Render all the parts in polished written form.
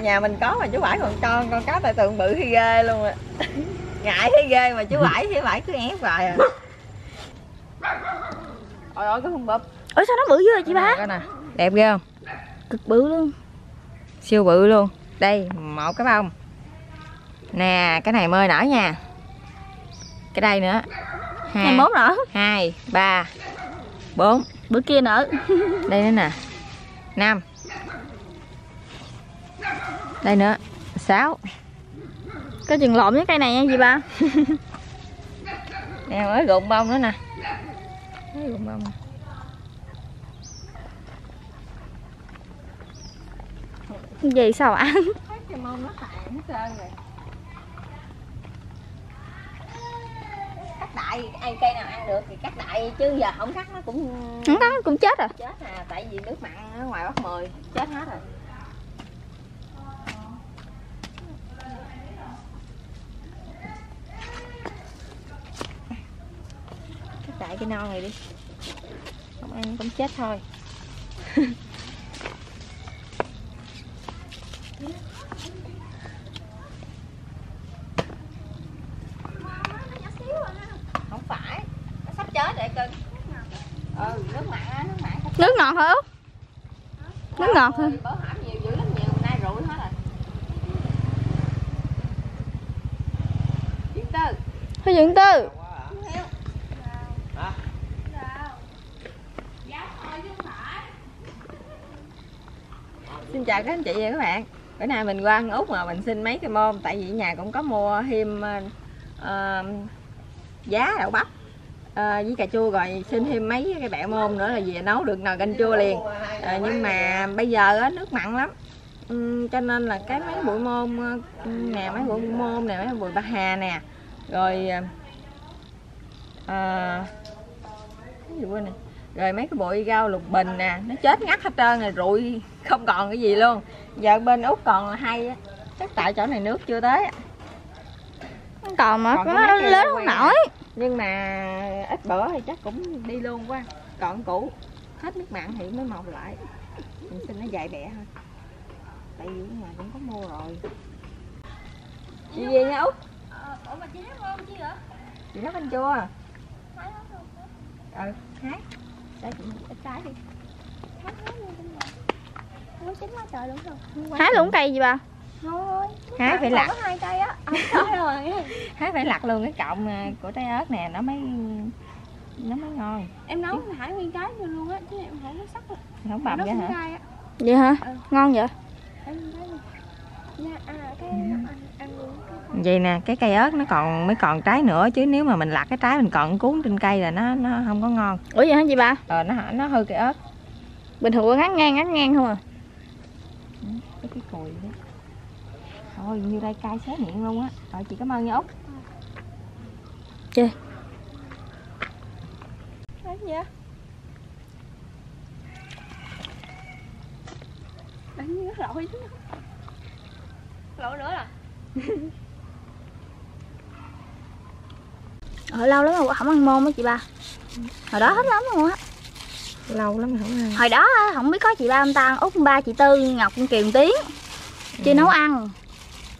Nhà mình có mà chú Bảy còn con cá tài tượng bự thấy ghê luôn ạ. Ngại thấy ghê mà chú Bảy cứ ép hoài à. Ôi ôi cái con bụp. Ôi sao nó bự dữ vậy chị ba? Nè. Đẹp ghê không? Cực bự luôn. Siêu bự luôn. Đây, một cái bông. Nè, cái này mới nở nha. Cái đây nữa. 24 nở. 2 3 4. Bữa kia nở. Đây nữa nè. 5. Đây nữa. 6. Có chừng lộn với cây này nha chị ba. Nè mới rụng bông nữa nè. Mới rụng bông. Gì sao ăn? Cái mông nó tàn hết trơn rồi. Cắt đại, ai cây nào ăn được thì cắt đại chứ giờ không cắt nó cũng chết rồi. Chết à, tại vì nước mặn ở ngoài Bắc Mười chết hết rồi. Cắt đại cái non này đi. Không ăn cũng chết thôi. Không phải, nó sắp chết rồi cưng. Ừ, nước mặn nước ngọt hả? Nước ngọt hả? Bổ hãm nhiều dữ lắm, nhiều nay rủi hết rồi. Dưỡng Tư. Thôi Dưỡng Tư. Xin chào các anh chị và các bạn. Bữa nay mình qua ăn Út mà mình xin mấy cây môn. Tại vì nhà cũng có mua thêm giá đậu bắp với cà chua, rồi xin thêm mấy cái bẹ môn nữa là về nấu được nồi canh chua liền. Nhưng mà bây giờ nước mặn lắm, cho nên là cái mấy bụi môn nè, mấy bụi môn nè, mấy bụi bạc hà nè, rồi mấy cái bụi rau lục bình nè, nó chết ngắt hết trơn rồi, rụi không còn cái gì luôn. Giờ bên Úc còn hay chắc tại chỗ này nước chưa tới, còn mà nó lớn không nổi, nhưng mà ít bữa thì chắc cũng đi luôn quá. Còn cũ hết nước mặn thì mới mọc lại. Mình xin nó dạy bẹ thôi, tại vì ngoài cũng có mua rồi. Chị về nha Út. Ủa mà chị hát ngon chứ hả? Chị nấu canh chua. Ừ hát. Đây chị ít trái đi. Hái luôn cây gì bà? Thôi, hái phải lặt. Hai cây á. Hái phải lặt luôn cái cọng của trái ớt nè, nó mới ngon. Em nấu chứ... hái nguyên trái vô luôn á, chứ em hái nó sắc rồi. Không bầm vậy hả? Vậy hả? Ừ. Ngon vậy. Em vậy nè, cái cây ớt nó còn trái nữa, chứ nếu mà mình lặt cái trái mình còn cuốn trên cây là nó không có ngon. Ủa vậy hả chị ba? Nó hư cây ớt. Bình thường ngắt ngang không à. Cái cùi đó. Thôi như đây cay xé miệng luôn á. Rồi chị cảm ơn nha Út. Chê. Đấy vậy. Đánh như nó lội chứ. Lội nữa là. Hồi lâu lắm rồi không ăn môn á chị ba. Hồi đó hết lắm luôn á. Lâu lắm không ăn. Hồi đó không biết có chị ba ông ta ăn, Út ông ba, chị Tư, Ngọc, Kiều, Tiến chưa nấu ăn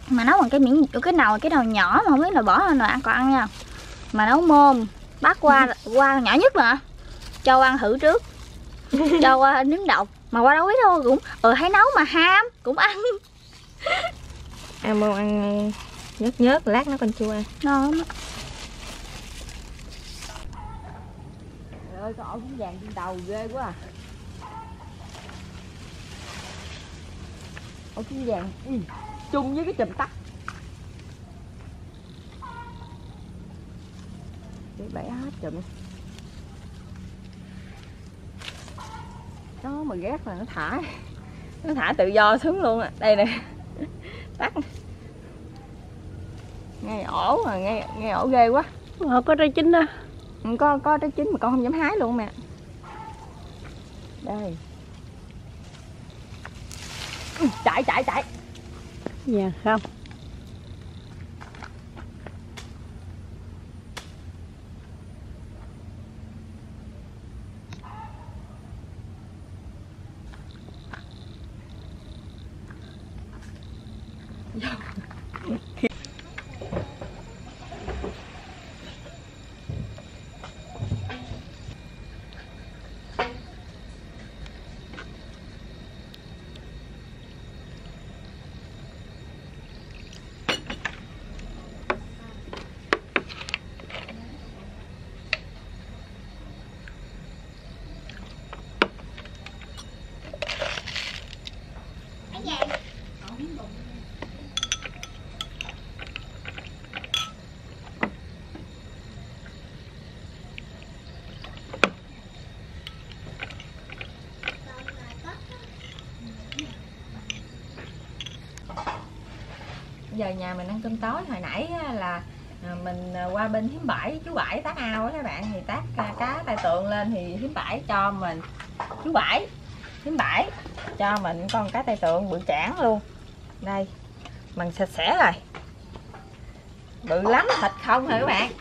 mà nấu bằng cái miếng cái nồi nhỏ mà không biết là bỏ vào nồi ăn còn ăn nha. Mà nấu môn bác qua nhỏ nhất mà cho ăn thử trước, cho qua nướng độc mà qua đâu biết đâu cũng thấy nấu mà ham cũng ăn. Ăn môn ăn nhớt lát nó còn chua ăn ngon lắm. Ơi cái ổ cũng vàng trên đầu ghê quá à. Ổ cũng vàng chung với cái chùm tắt. Để bẻ hết chùm. Đó mà ghét là nó thả tự do xuống luôn à. Đây nè. Tắt. Ngay ổ mà ngay ổ ghê quá. Ổ có trái chín đó. Có trái chín mà con không dám hái luôn mẹ. Đây. Chạy. Dạ không. Giờ nhà mình ăn cơm tối. Hồi nãy là mình qua bên Hiếm Bãi, chú Bãi tát ao á các bạn, thì tát cá tai tượng lên thì Hiếm Bãi cho mình, chú Bãi Hiếm Bãi cho mình con cá tai tượng bự chảng luôn. Đây mình sạch sẽ rồi, bự lắm, thịt không hả các bạn.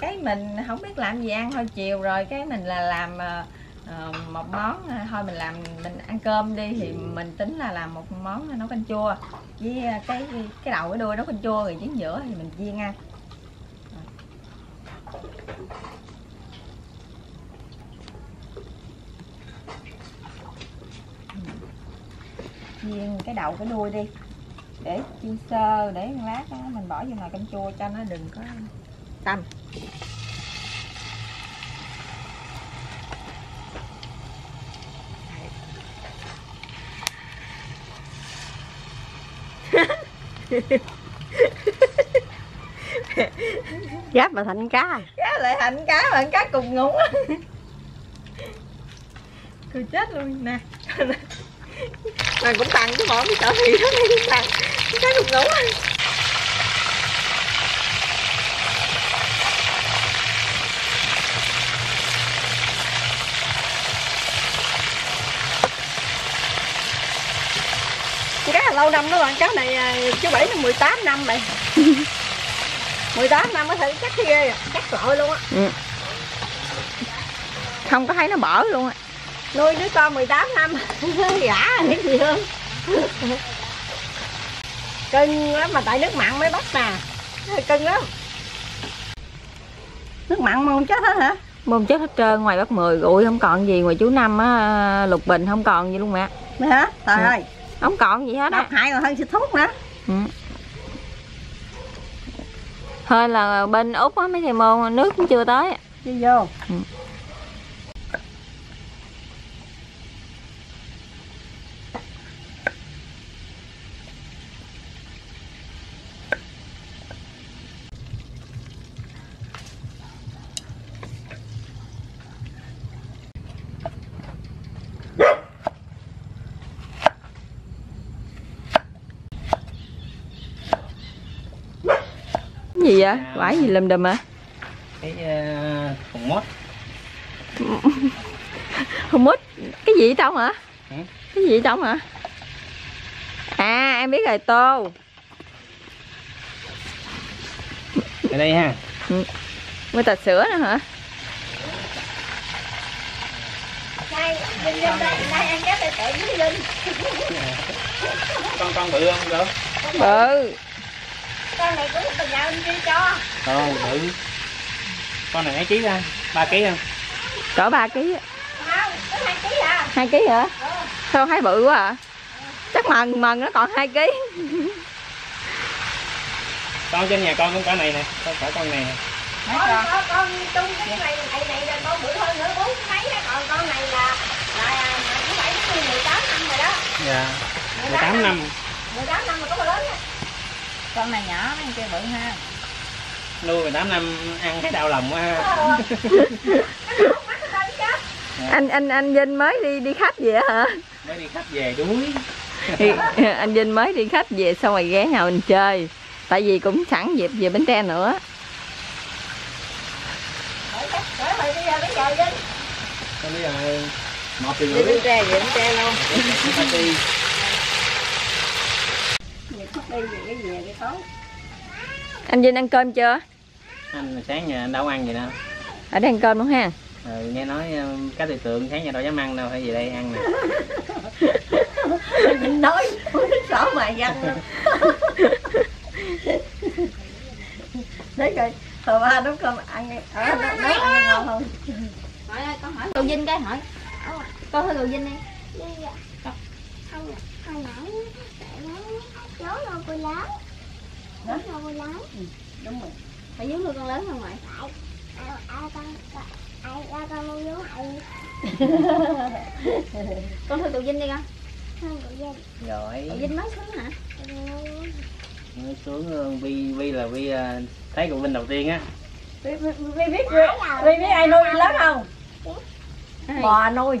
Cái mình không biết làm gì ăn thôi, chiều rồi cái mình là làm một món thôi, mình làm, mình ăn cơm đi thì mình tính là làm một món nấu canh chua với cái đầu cái đuôi nấu canh chua, rồi trứng giữa thì mình chiên ăn. Chiên cái đầu cái đuôi đi để chiên sơ, để một lát đó, mình bỏ vô nồi canh chua cho nó đừng có tanh. Giáp mà thành cá, cá lại thành cá mà cá cùng ngủ. Cười chết luôn nè, mà cũng tặng chứ bỏ cái chỗ thì đó tặng cá cùng ngủ. Lâu năm đó bạn, cá này chú Bảy nó 18 năm rồi. 18 năm có thể cắt ghê, cắt lội luôn á. Ừ. Không có thấy nó bở luôn á. Nuôi đứa con 18 năm gã cái gì hơn. Cưng lắm mà tại nước mặn mới bắt nè. Cưng lắm. Nước mặn mà không chết hết hả? Mồm chết hết trơn, ngoài bác 10 rụi không còn gì, ngoài chú Năm á, Lục Bình không còn gì luôn mẹ. Mẹ hả? Trời ơi. Không còn gì hết á. Hại còn hơn xịt thuốc nữa. Ừ. Thôi là bên Úc á mấy thầy môn nước cũng chưa tới. Đi vô. Ừ. Gì vậy? Quải gì lùm đùm hả? Cái hùng mốt. Hùng mốt cái gì ở trong hả? Ừ? Cái gì ở trong hả? À em biết rồi, tô. Ở đây ha. Ừ. Người ta sữa nữa hả? Đây, Linh đây, đây ăn cá tai tượng với Linh. Con bự không được? Bự. Con này cũng từng nào anh kia cho. Thôi thử. Con này mấy ký ra? 3 ký không? Cỡ 3 ký. Không, có 2 ký à. 2 ký hả? Ừ. Sao thấy bự quá à? Ừ. Chắc mần nó còn 2 ký. Con trên nhà con cũng cỡ này nè, con cỡ con này nè. Con tung cái này là con bự hơn nữa, 4 mấy đó, còn con này là cũng phải 18 năm rồi đó. Dạ. 18 năm. 18 năm mà có lớn á. Con này nhỏ mấy anh kia bự ha. Nuôi 18 năm ăn thấy đau lòng quá ha. Anh Vinh mới đi khách về hả? Mới đi khách về đuối. Anh Vinh mới đi khách về xong rồi ghé nhà mình chơi. Tại vì cũng sẵn dịp về Bến Tre nữa. Đi Bến Tre về Bến Tre luôn. Anh Vinh ăn cơm chưa? Anh sáng nhà anh đâu ăn gì đâu. Ở đây ăn cơm đúng ha? Ừ, nghe nói cá tai tượng sáng nhà đâu dám ăn đâu, phải về đây ăn nè. Nói sợ mày ăn luôn. Rồi ba đúng không? Ăn ở đó ăn ngon không? Hỏi ơi, con hỏi Lô Vinh cái hỏi. Con hỏi Lô Vinh đi. Dạ. Không, hồi nãy mẹ nói cháu là cô lớn. Đúng là cô lớn. Đúng rồi. Phải giống như con lớn không ngoại? Ai con muốn giống ai? Con thưa Lô Vinh đi con. Con Lô Vinh. Rồi. Lô Vinh mới xuống hả? Mới xuống Vi là Vi thấy cậu Vinh đầu tiên á. Vi biết ai nuôi lớn không? Bò nuôi.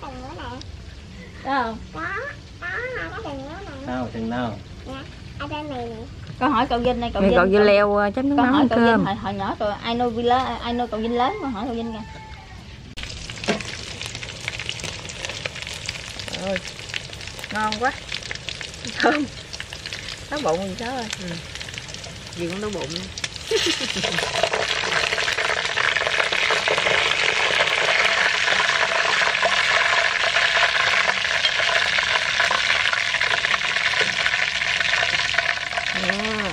sừng nữa nè. Có không? Có 2 sừng nữa nè. Đâu, sừng đâu? Dạ, ở đây này nè. Con hỏi cậu Vinh này, cậu Vinh leo chấm nước mắm ăn cơm. Con hỏi cậu Vinh hồi nhỏ rồi, ai nuôi Vi lớn, ai nuôi cậu Vinh lớn, con hỏi cậu Vinh kìa. Ôi, ngon quá. Thơm. Đói bụng gì cháu ơi. Gì cũng đói bụng.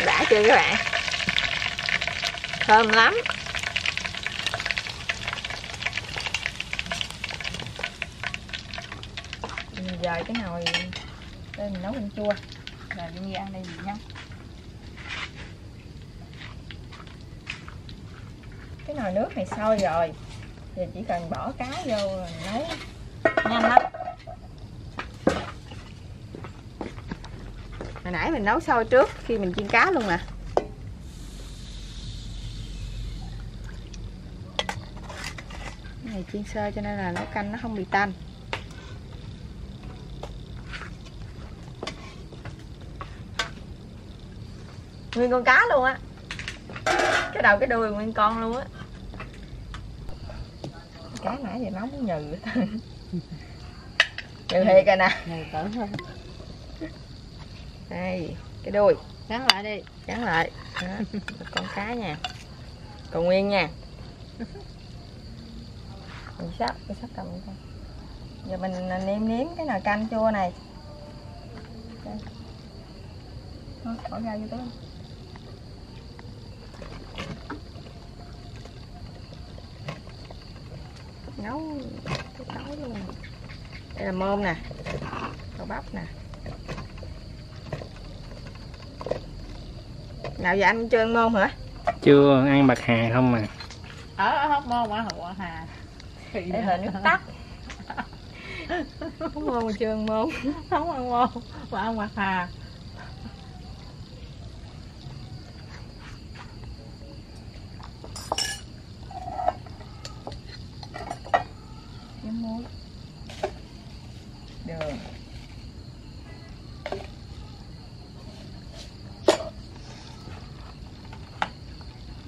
Đã chưa các bạn? Thơm lắm. Mình dời cái nồi đây mình nấu canh chua. Rồi đi ăn đây nhá. Cái nồi nước này sôi rồi. Giờ chỉ cần bỏ cá vô rồi nấu nhanh lắm. Hồi nãy mình nấu sôi trước khi mình chiên cá luôn nè. Cái này chiên sơ cho nên là nấu canh nó không bị tanh. Nguyên con cá luôn á. Cái đầu cái đuôi nguyên con luôn á. Cá nãy giờ nóng nhừ. Nhừ thiệt rồi nè. Nhừ cỡ thôi. Đây, cái đuôi. Gắn lại đi. Gắn lại. Đó. Con cá nha. Còn nguyên nha. Mình sắp cầm đi con. Giờ mình nêm cái nồi canh chua này. Đây. Thôi, bỏ ra vô tới. Nấu cái tối luôn. Đây là mơm nè, đậu bắp nè. Nào giờ anh chưa ăn mơm hả? Chưa, ăn bạc hà không mà. Ở hóc mơm ở Hậu Hà. Thì đây là nước tắc. Không mơm mà chưa ăn mơm. Không ăn mơm mà ăn bạc hà. Muối, đường,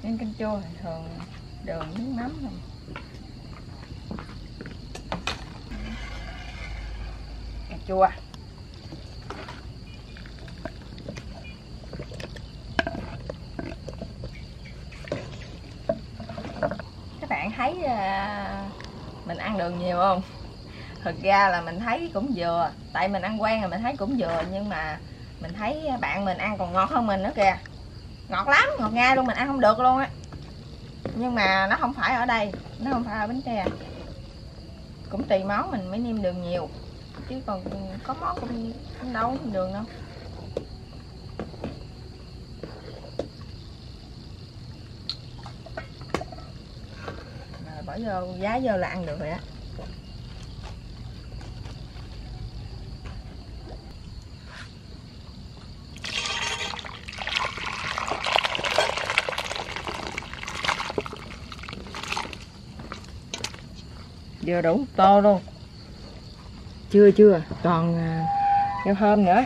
nên canh chua thì thường đường nước mắm thôi. Cà chua, các bạn thấy mình ăn đường nhiều không? Thực ra là mình thấy cũng vừa. Tại mình ăn quen rồi mình thấy cũng vừa. Nhưng mà mình thấy bạn mình ăn còn ngọt hơn mình nữa kìa. Ngọt lắm, ngọt ngay luôn, mình ăn không được luôn á. Nhưng mà nó không phải ở đây. Nó không phải ở Bến Tre. Cũng tùy món mình mới nêm đường nhiều. Chứ còn có món cũng đâu có đường đâu. Bỏ vô, giá vô là ăn được rồi á. Vừa đủ tô luôn. Chưa, còn rau thơm nữa.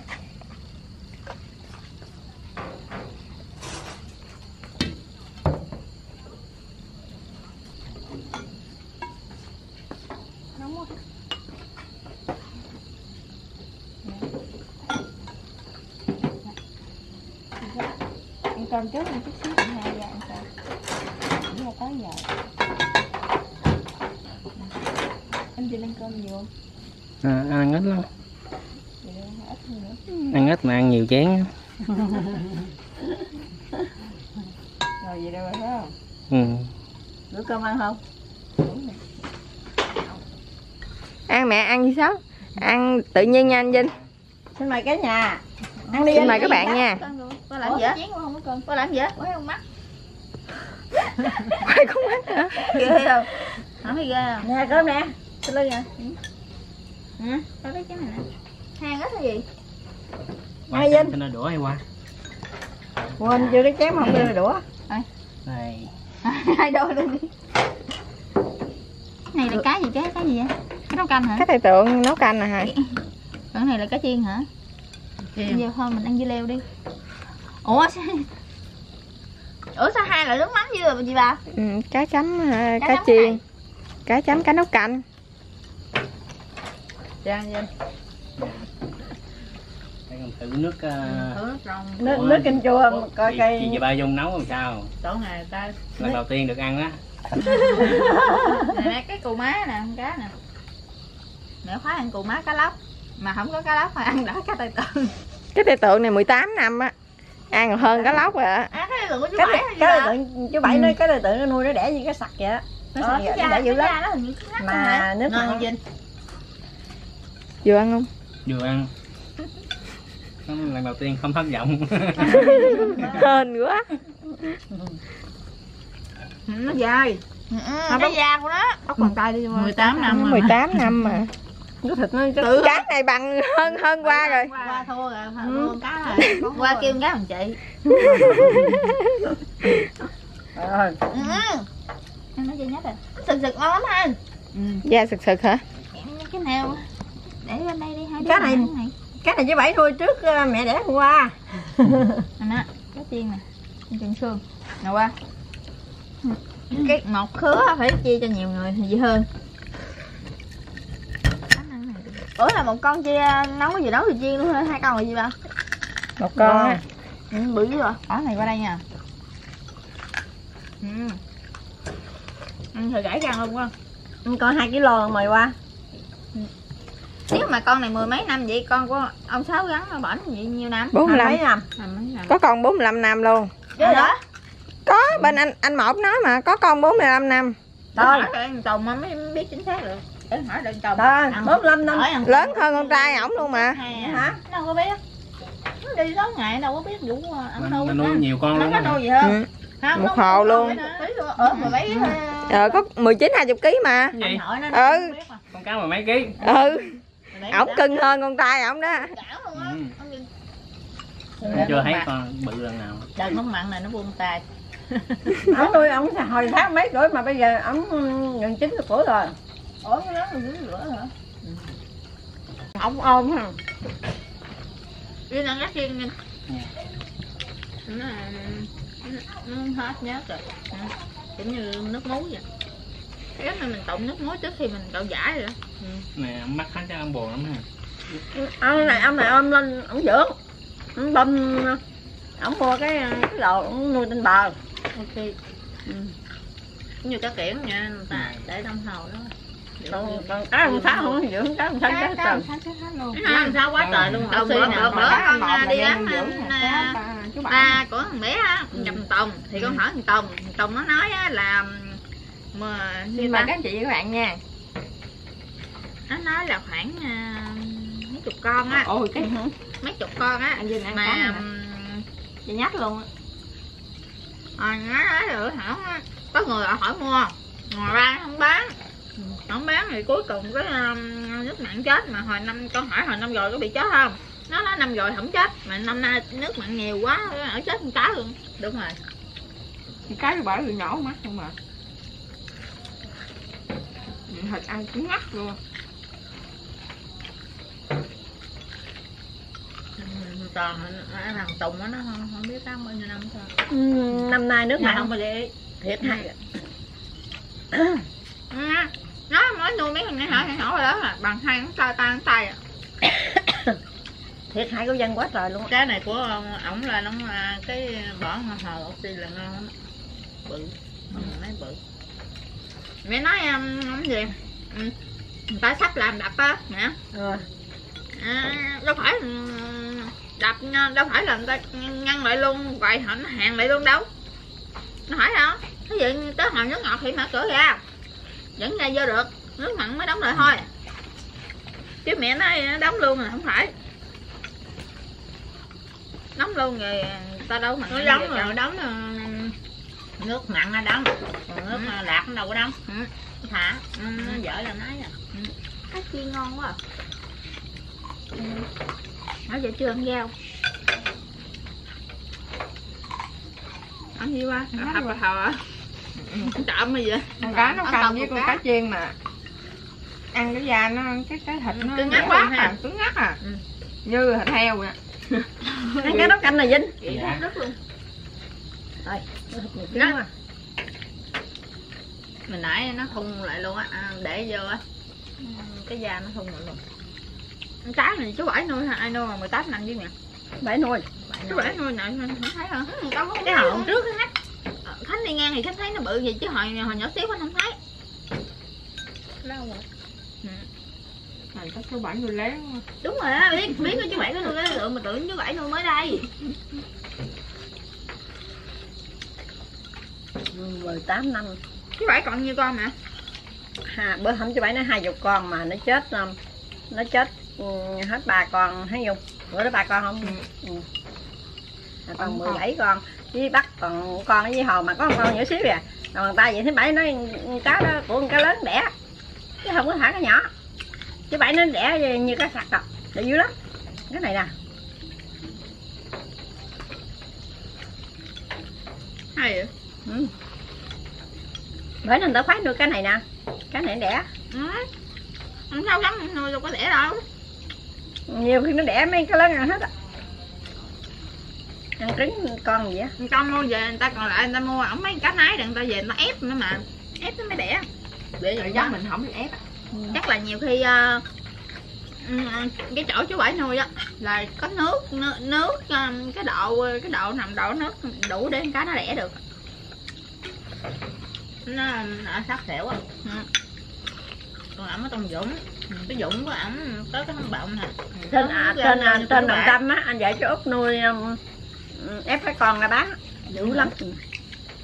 cơm trước một chút xíu cũng 2 giờ ăn cơm. Cũng là 8 giờ. Anh chị ăn cơm nhiều không? À, ăn ít lắm. Ăn ít mà ăn nhiều chén. Rồi vậy đâu phải không? Ừ. Bữa cơm ăn không? Ăn mẹ ăn gì sao? Ăn tự nhiên nha anh Vinh. Xin mời cả nhà. Ăn đi. Xin mời các bạn đó nha. Coi làm gì? Coi làm gì? Quay con mắt. Quay con mắt hả? Ghê không? Không thấy ghê không? Nè cơm nè. Xin lỗi nha. Hả? Tao biết cái này nè. Hang ít hay gì? Ai Vinh? Cho nó đũa hay qua. Quên chưa cái chén mà không đưa đũa. Đây. Này. Hai đôi luôn đi. Này là cá gì chứ? Cá gì vậy? Cái nấu canh hả? Cái thầy tượng nấu canh nè hả? Cái này là cá chiên hả? Chiên. Giờ thôi mình ăn dưa leo đi. Ủa sao? Ủa sao hai loại nước mắm dưa vậy bà? Ừ, cá chấm, cá chiên, cá chấm, cá nấu canh. Trang Vinh. Thử nước nước canh chua mà coi cây chị ba Dung nấu làm sao? Tối ngày ta lần đầu tiên được ăn á. Nè cái cù má nè, con cá nè. Mẹ khóa ăn cù má cá lóc mà không có cá lóc mà ăn đã cá tai tượng. Cái tai tượng này 18 năm á. Ăn hơn cá lóc rồi ạ. À, cái tai tượng chú Bảy hay gì? Cái tai tượng chú Bảy nói cái tai tượng nó nuôi nó đẻ như cái sặc vậy á. Nó đẻ dữ lắm. Mà nước ngon Vinh. Vừa ăn không? Vừa ăn. Lần đầu tiên không thất vọng. Hên quá. Nó dài. Nó cái da của nó. Ốc bàn tay đi 18 năm. 18 năm mà. Cái thịt nó cá này bằng hơn qua rồi. Qua thua rồi, thua cá rồi. Qua kêu cá bằng chị. Rồi. Nó dây nhất rồi. Sực sực ngon lắm anh. Da sực sực hả? Cái nào để lên đây đi hai đứa. Cá này. Cái này với Bảy nuôi trước mẹ đẻ hôm qua. Nè, cái chiên nè, chân xương. Nè qua. Cái một khứa phải chia cho nhiều người thì dễ hơn. Ủa là một con chia nấu cái gì nấu thì chiên luôn thôi, hai con là gì ba? Một con á. Bự dữ rồi. Bỏ này qua đây nha. Ăn thử gãi răng luôn quá. Con 2 kg mời qua. Nếu mà con này 10 mấy năm vậy, con của ông Sáu gắn nó bển vậy nhiêu năm? 45 năm. Có con 45 năm luôn. Chứ hả? Có bên anh Một nói mà có con 45 năm. Thôi, chồng mà mới biết chính xác được. Để hỏi đừng chồng. 45 năm. Lớn hơn con trai ổng luôn mà. Hả? Đâu có biết. Nó đi đó ngày đâu có biết đủ ăn đâu. Nó nuôi nhiều con lắm. Nó nuôi gì hơn? Một hồ luôn. Ở 17. Có 19 20 kg mà. Ừ. Con cá mà mấy ký. Ừ. Ổng cưng hơn con trai ổng đó. Chưa thấy con bự lần nào. Trời nó mặn này nó buông tay. Ổng nuôi ổng hồi tháng mấy tuổi mà bây giờ ổng gần 90 tuổi rồi. Ủa nó lớn rồi dưới lửa hả? Ổng ôm hả? Đi ăn cá chiên đi. Nó hết nhớt rồi. Kiểu như nước muối vậy. Cái này mình trộn nước muối trước khi mình đậu giải rồi đó. Nè, ông mắc hết cho ông buồn lắm nè. Ông này ôm lên, ông dưỡng. Ông bơm, ông mua cái đồ, ông nuôi trên bờ. Ok. Như cá kiển nha, để đông hồ đó. Còn cá ông Sáu không dưỡng, cá ông Sáu chết trời. Cá ông Sáu quá trời luôn. Bữa đi ăn ba của thằng bé á, nhầm Tòng. Thì con hỏi thằng Tòng, nó nói là xin mời các anh chị và các bạn nha. Nó nói là khoảng mấy chục con á. Ôi cái mấy chục con á mà chị nhắc luôn á. Nó nói rồi hảo á, có người họ hỏi mua, ngoài ra không bán. Không bán thì cuối cùng cái nước mặn chết mà hồi năm con hỏi hồi năm rồi có bị chết không? Nó nói năm rồi không chết mà năm nay nước mặn nhiều quá ở chết con cá luôn. Đúng rồi. Thì cá bể bị nhổ mắt không mà. Thịt ăn cứng ngắt luôn. Tròn thằng Tùng nó không biết cá bao nhiêu năm sao. Năm nay nước mặn không mà để thiệt hay. Nó mới nuôi mấy thằng này hỏi rồi đó mà bằng hai ngón tay tay. thiệt hại của dân quá trời luôn. Cá này của ổng là nó cái bỏ hờ oxy là ngon lắm, bự, mấy bự. Mẹ nói không gì, người ta sắp làm đập á mẹ. Ừ. À, đâu phải đập, đâu phải là người ta ngăn lại luôn, vậy họ nó hàng lại luôn đâu. Nó hỏi đâu, thế vậy tới hồi nước ngọt thì mở cửa ra, vẫn ra vô được, nước mặn mới đóng lại thôi. Chứ mẹ nói nó đóng luôn là không phải. Đóng luôn rồi ta đâu mà nó đóng rồi, đóng nước mặn nó đóng, còn nước lạc nó đâu có đóng. Ừ. Thả, nó dở là nói à. Cá chiên ngon quá. Nói giờ chưa ăn rau. Ăn gì ba? Ăn hấp rồi hầu hả? Trộm gì vậy? Con cá nó cầm với con cá chiên mà. Ăn cái da nó, cái thịt nó cứng ngắc quá à, cứng ngắc à. Ừ. Như thịt heo vậy. Ăn cái nấu canh này dính. Chị dạ. Đứt luôn. Rồi, nó à. Mình nãy nó thun lại luôn á, à, để vô á. Cái da nó thun lại luôn. Cá này chú Bảy nuôi hả? Ai nuôi mà 18 năm với mẹ? Bảy nuôi. Chú Bảy nuôi nè, không thấy hả? Tao có cái hồn trước hết. Khánh đi ngang thì Khánh thấy nó bự gì chứ hồi nhỏ xíu Khánh không thấy. Lâu rồi. Này có chú Bảy nuôi lén. Đúng rồi á, biết chú Bảy có nuôi cái lượng mà tưởng chú Bảy nuôi mới đây. 18 năm. Chú Bảy còn nhiêu con mẹ? À, bữa hôm chú Bảy nó 20 con mà nó chết hết 3 con thấy không? Bữa đó 3 con không? À, còn 17 con. Với bắt còn con với hồ mà có một con nhỏ xíu à. Còn người ta vậy thứ Bảy nói cá đó của con cá lớn đẻ. Chứ không có thả cá nhỏ. Chứ Bảy nó đẻ như cá sặc à. Để dữ lắm. Cái này nè. Hay vậy? Ừ. Bởi nên người ta khoái nuôi cái này nè. Cái này đẻ. Ừ. Không sao lắm, nuôi đâu có đẻ đâu. Nhiều khi nó đẻ mấy cái lớn ăn hết á. Ăn trứng con gì á. Con mua về người ta còn lại người ta mua ổng mấy cá nái rồi người ta về người ta ép nữa mà. Ép nó mới đẻ. Để rồi giống mình không được ép á. Ừ. Chắc là nhiều khi cái chỗ chú Bảy nuôi á là có nước cái độ nằm độ nước đủ để con cá nó đẻ được. Nó sắc sẹo á. Còn ổng ở Tông Dũng, cái Dũng của ổng tới cái thằng bọng nè. Tên Đồng Tâm á, anh dạy cho Út nuôi ép cái con ra bán, dữ lắm.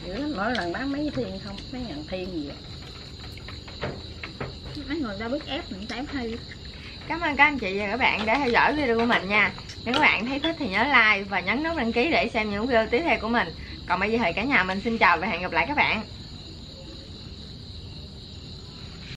Dữ lắm, mỗi lần bán mấy thiên không, mấy ngàn thiên gì vậy. Mấy người ta biết ép, mình ép hay. Cảm ơn các anh chị và các bạn đã theo dõi video của mình nha. Nếu các bạn thấy thích thì nhớ like và nhấn nút đăng ký để xem những video tiếp theo của mình. Còn bây giờ thì cả nhà mình xin chào và hẹn gặp lại các bạn.